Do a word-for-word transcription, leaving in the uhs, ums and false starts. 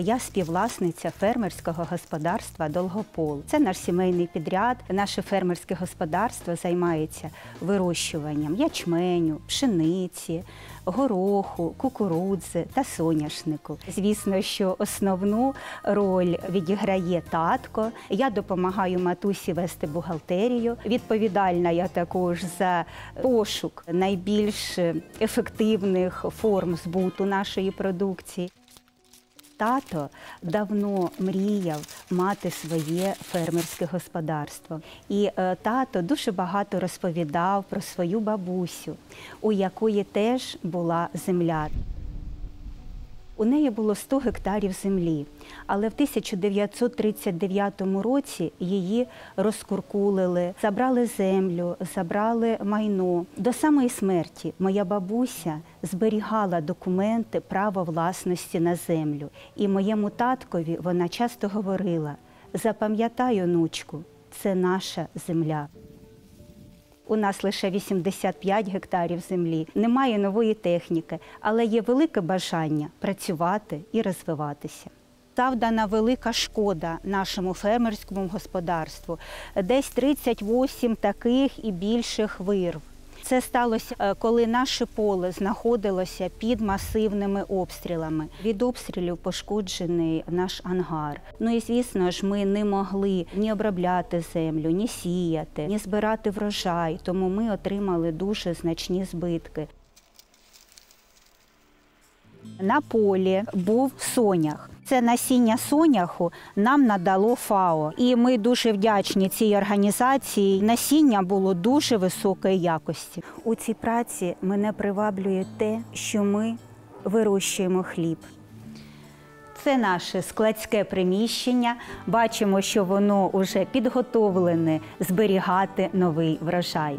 Я співвласниця фермерського господарства «Довгопол». Це наш сімейний підряд. Наше фермерське господарство займається вирощуванням ячменю, пшениці, гороху, кукурудзи та соняшнику. Звісно, що основну роль відіграє татко. Я допомагаю матусі вести бухгалтерію. Відповідальна я також за пошук найбільш ефективних форм збуту нашої продукції. Тато давно мріяв мати своє фермерське господарство. І тато дуже багато розповідав про свою бабусю, у якої теж була земля. У неї було сто гектарів землі, але в тисяча дев'ятсот тридцять дев'ятому році її розкуркулили, забрали землю, забрали майно. До самої смерті моя бабуся зберігала документи права власності на землю. І моєму таткові вона часто говорила: «Запам'ятай, онучку, це наша земля». У нас лише вісімдесят п'ять гектарів землі, немає нової техніки, але є велике бажання працювати і розвиватися. Завдана велика шкода нашому фермерському господарству. Десь тридцять вісім таких і більших вирв. Це сталося, коли наше поле знаходилося під масивними обстрілами. Від обстрілів пошкоджений наш ангар. Ну і, звісно ж, ми не могли ні обробляти землю, ні сіяти, ні збирати врожай, тому ми отримали дуже значні збитки. На полі був сонях. Це насіння соняху нам надало ФАО. І ми дуже вдячні цій організації. Насіння було дуже високої якості. У цій праці мене приваблює те, що ми вирощуємо хліб. Це наше складське приміщення. Бачимо, що воно вже підготовлене зберігати новий врожай.